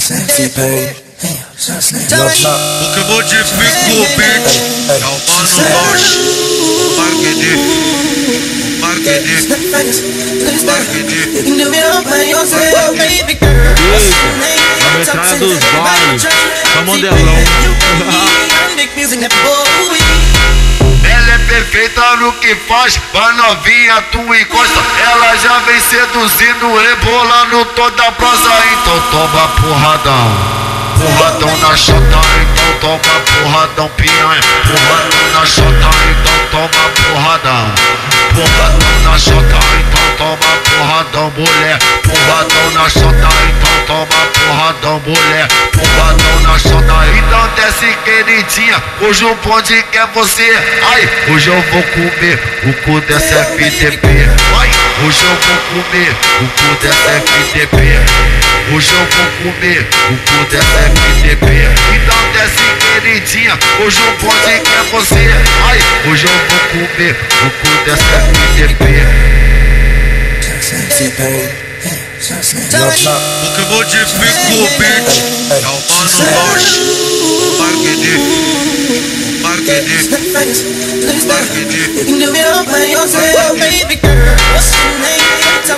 sem pain. O que eu vou te pedir, calma no longe. Marquete. Na metralha dos bares, tá modelão. Ela é perfeita no que faz, vai novinha, tu encosta. Ela já vem seduzindo, rebolando toda a prosa. Então toma porradão, porradão na chota. Então toma porradão, piranha, porradão na chota. Então toma porradão, porradão na chota. Então toma porradão, mulher, porradão na chota. Então toma porradão, mulher, porradão na chota. Então desce, queridinha, hoje o bonde quer você. Ai, hoje eu vou comer o cu dessa FDP. Ai, hoje eu vou comer o cu dessa FDP. Hoje eu vou comer o cu dessa FDP. Então desce, queridinha, hoje o bonde quer você. Ai, hoje eu vou comer o cu dessa FDP. O que eu vou te pedir, calma no longe.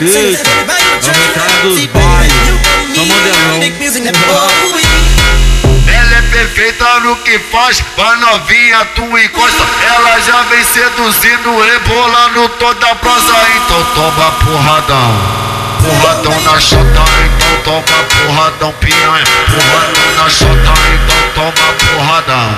Eita, na metralha dos bares, tá modelão. Ela é perfeita no que faz, vai novinha, tu encosta. Ela já vem seduzindo, rebolando toda a prosa. Então toma porradão, porradão na chota. Então toma porradão, piranha, porradão na chota. Então toma porradão,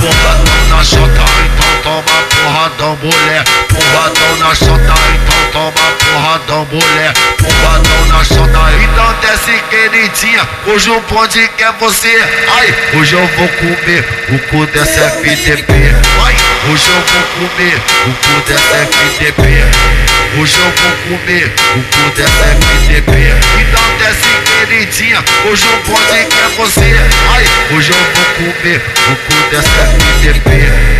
porradão na chota. Então toma porradão, mulher, porradão na chota. Então toma porradão, mulher, porradão na chota. Então desce, queridinha, hoje o bonde quer você. Ai, hoje eu vou comer o cu dessa FDP. Ai, hoje eu vou comer o cu dessa FDP. Hoje eu vou comer o cu dessa FDP. Então desce, queridinha, hoje o bonde quer você. Ai, hoje eu vou comer o cu dessa FDP.